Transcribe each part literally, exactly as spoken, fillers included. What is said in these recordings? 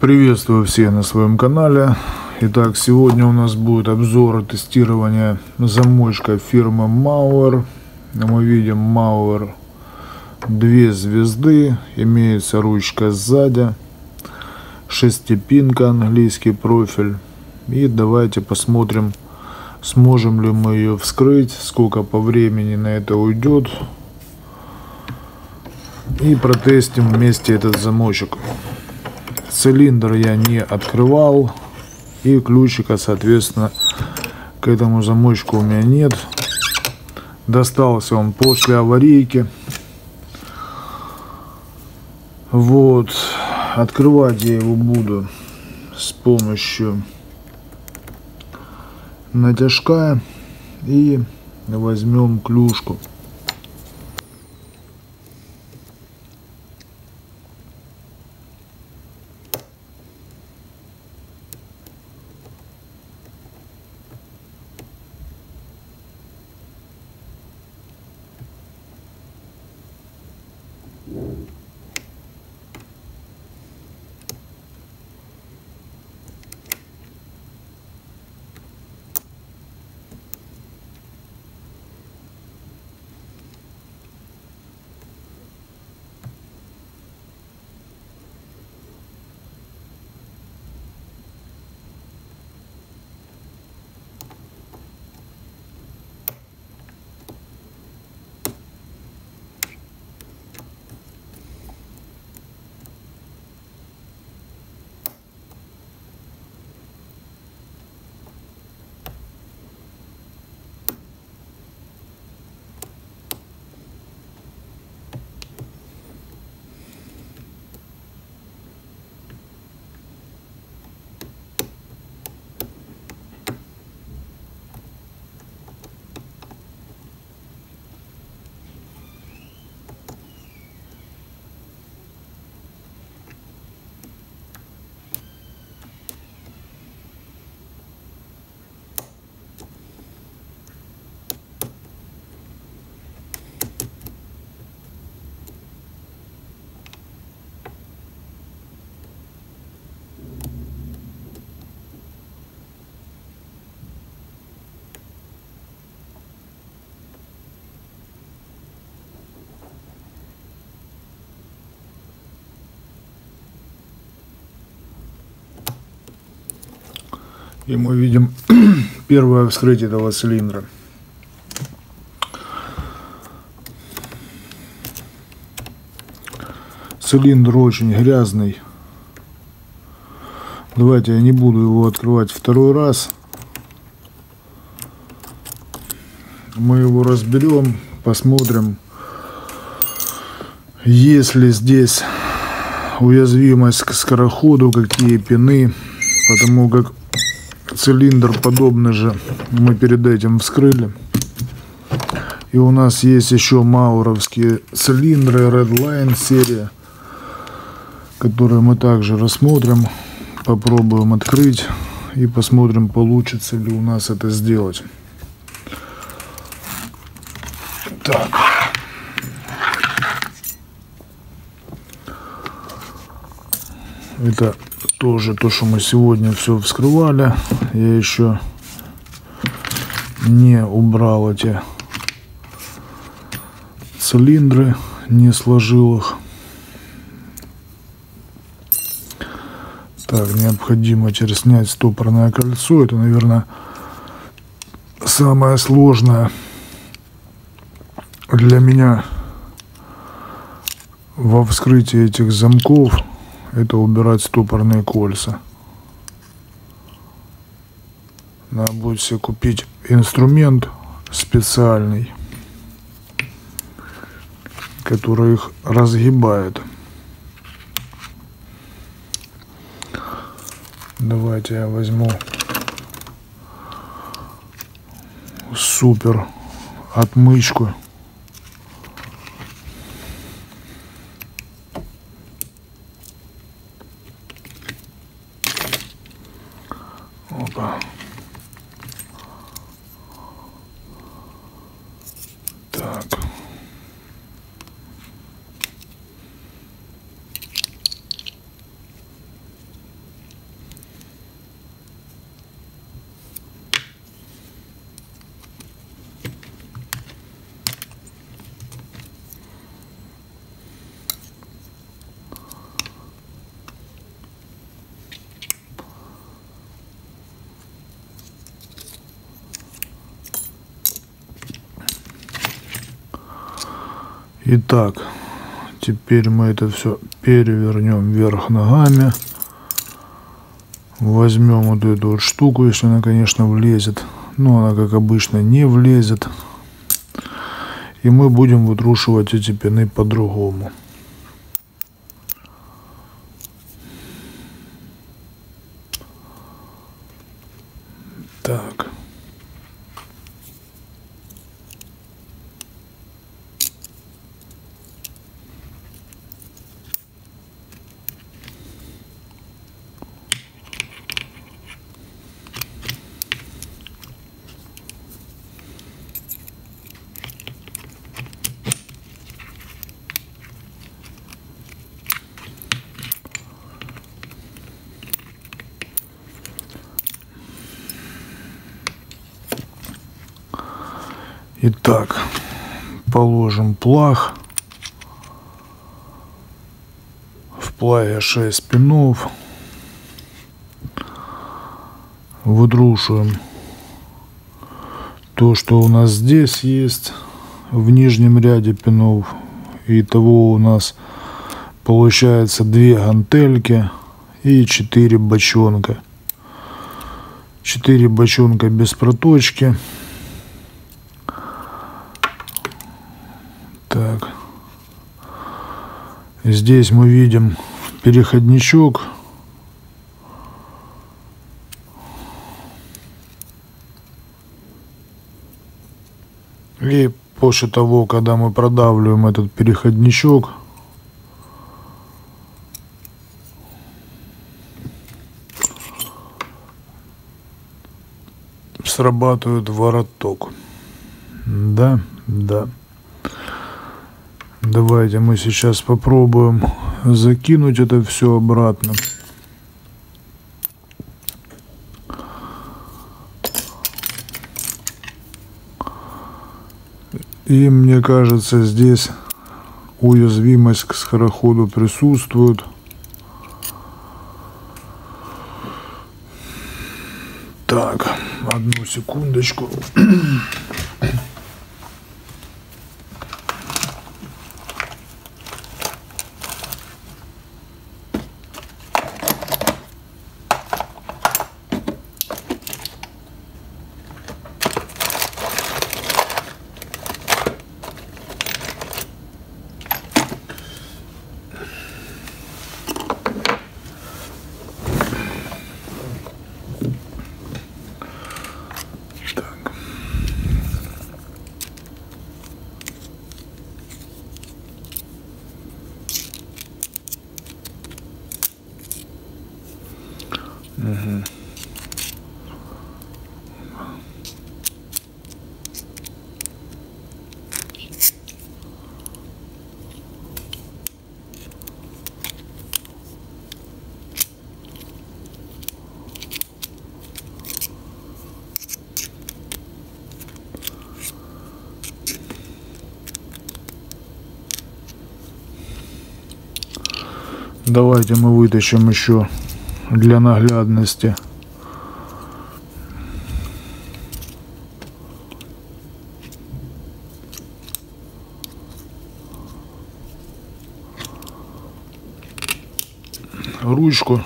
Приветствую всех на своем канале. Итак, сегодня у нас будет обзор тестирования замочка фирмы Mauer. Мы видим Mauer две звезды, имеется ручка сзади, шестипинка, английский профиль. И давайте посмотрим, сможем ли мы ее вскрыть, сколько по времени на это уйдет. И протестим вместе этот замочек. Цилиндр я не открывал, и ключика, соответственно, к этому замочку у меня нет. Достался он после аварийки. Вот, открывать я его буду с помощью натяжка, и возьмем клюшку. И мы видим первое вскрытие этого цилиндра. Цилиндр очень грязный. Давайте я не буду его открывать второй раз. Мы его разберем, посмотрим, есть ли здесь уязвимость к скороходу, какие пины, потому как цилиндр подобный же мы перед этим вскрыли. И у нас есть еще мауровские цилиндры redline серия, которые мы также рассмотрим, попробуем открыть и посмотрим, получится ли у нас это сделать. Так, это тоже то, что мы сегодня все вскрывали. Я еще не убрал эти цилиндры, не сложил их. Так, необходимо теперь снять стопорное кольцо. Это, наверное, самое сложное для меня во вскрытии этих замков. Это убирать стопорные кольца. Надо будет себе купить инструмент специальный, который их разгибает. Давайте я возьму супер отмычку. Так. Итак, теперь мы это все перевернем вверх ногами. Возьмем вот эту вот штуку, если она, конечно, влезет. Но она, как обычно, не влезет. И мы будем вытрушивать эти пены по-другому. Так. Итак, положим плаг. В плаге шесть пинов. Вытрушиваем то, что у нас здесь есть в нижнем ряде пинов. Итого у нас получается две гантельки и четыре бочонка. четыре бочонка без проточки. Так, здесь мы видим переходничок. И после того, когда мы продавливаем этот переходничок, срабатывает вороток. Да, да. Давайте мы сейчас попробуем закинуть это все обратно. И мне кажется, здесь уязвимость к скороходу присутствует. Так, одну секундочку. Давайте мы вытащим еще для наглядности. Ручку.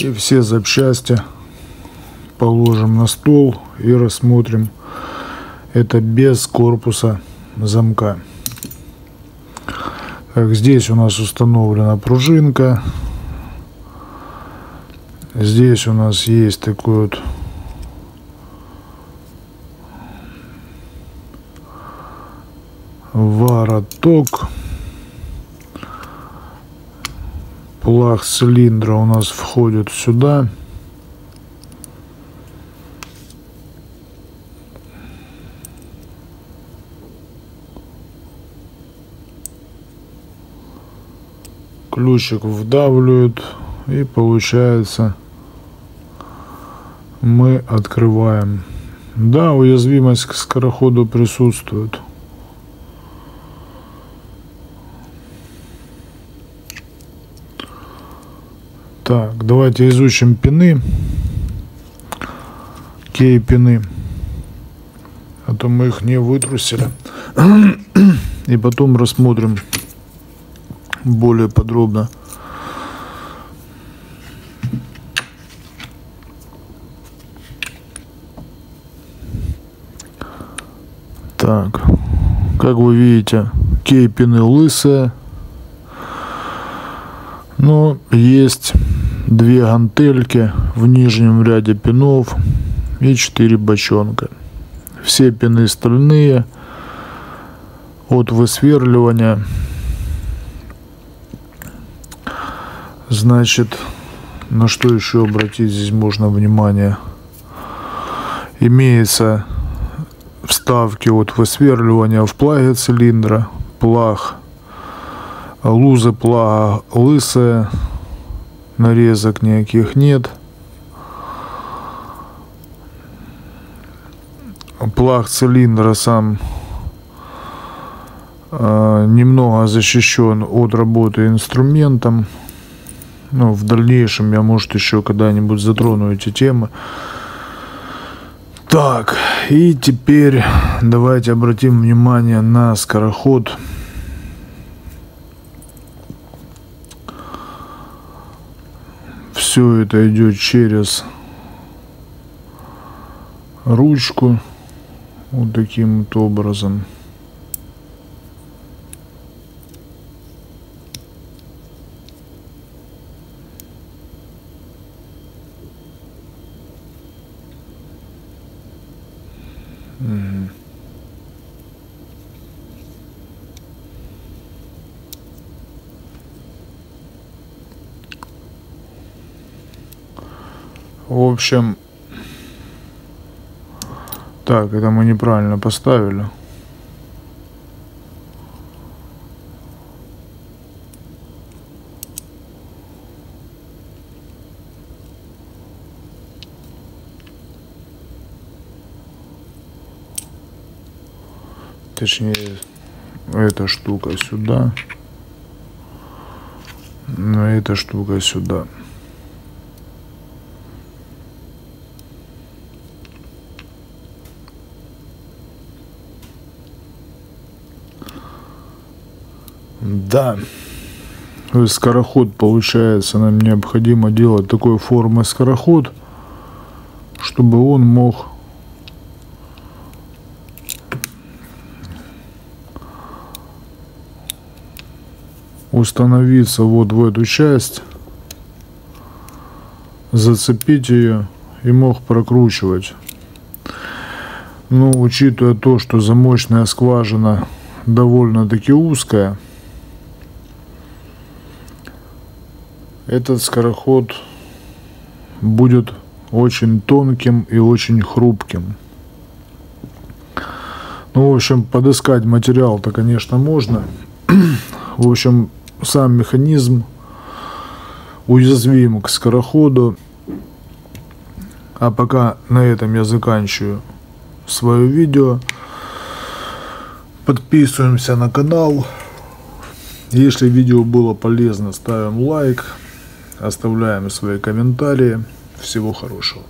И все запчасти положим на стол и рассмотрим это без корпуса замка. Так, здесь у нас установлена пружинка. Здесь у нас есть такой вот вороток. Плаг цилиндра у нас входит сюда. Ключик вдавливают, и получается мы открываем. Да, уязвимость к скороходу присутствует. Так, давайте изучим пины, кей пины, а то мы их не вытрусили. И потом рассмотрим более подробно. Так, как вы видите, кей-пины лысые, но есть две гантельки в нижнем ряде пинов и четыре бочонка. Все пины стальные, от высверливания. Значит, на что еще обратить здесь можно внимание? Имеется вставки от высверливания в плаге цилиндра, плаг, лузы плага лысые, нарезок никаких нет. Плаг цилиндра сам э, немного защищен от работы инструментом. Ну, в дальнейшем я, может, еще когда-нибудь затрону эти темы. Так, и теперь давайте обратим внимание на скороход. Все это идет через ручку, вот таким вот образом. В общем, так, это мы неправильно поставили. Точнее, эта штука сюда, но эта штука сюда. Да, скороход получается, нам необходимо делать такой формы скороход, чтобы он мог установиться вот в эту часть, зацепить ее и мог прокручивать. Но учитывая то, что замочная скважина довольно-таки узкая, этот скороход будет очень тонким и очень хрупким. Ну, в общем, подыскать материал-то, конечно, можно. В общем, сам механизм уязвим к скороходу. А пока на этом я заканчиваю свое видео. Подписываемся на канал. Если видео было полезно, ставим лайк. Оставляем свои комментарии. Всего хорошего.